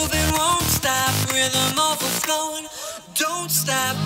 moving, won't stop, rhythm overflowing, don't stop.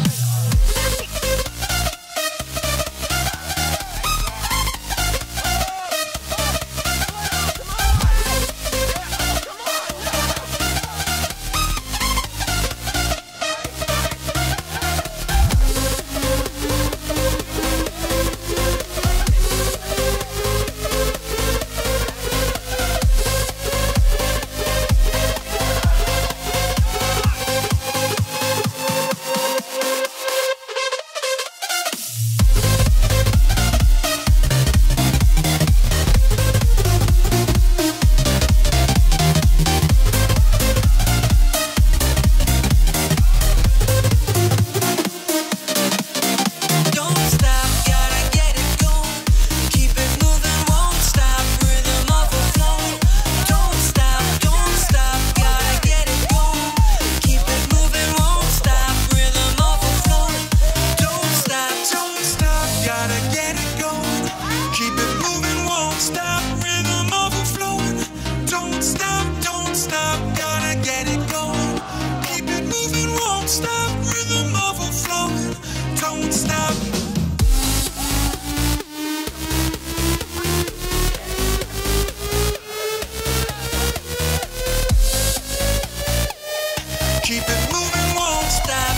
Keep it moving, won't stop.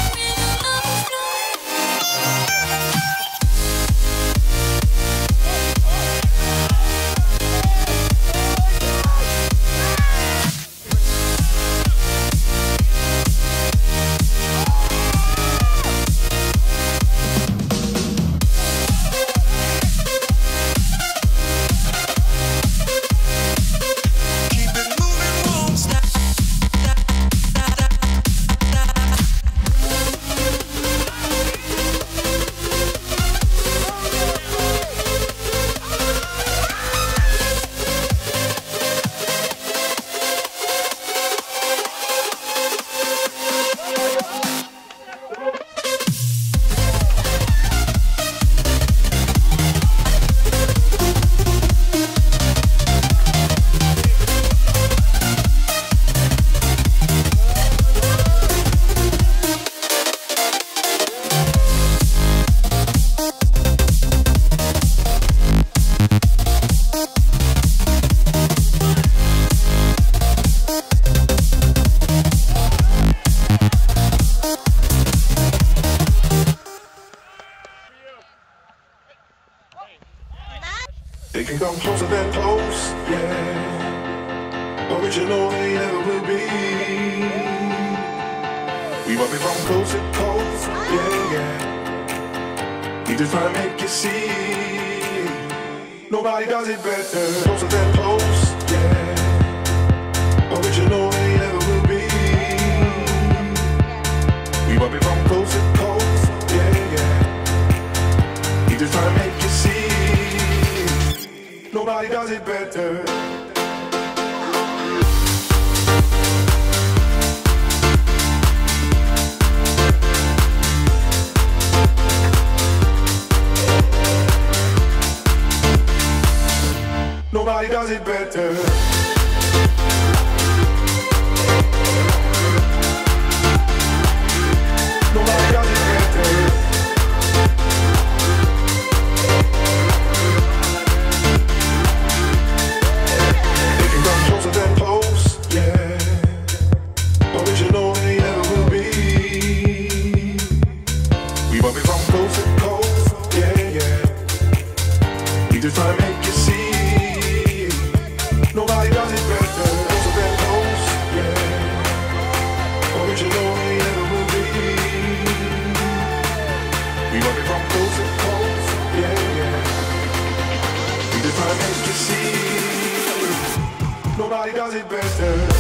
They can come closer than close, yeah. Original they never will be. We might be from coast to coast, yeah. We just try to make you see nobody does it better. Closer than close, yeah. Original they never will be. We might be from coast to coast, yeah. We just try to make you see nobody does it better. Nobody does it better. Nobody does it better.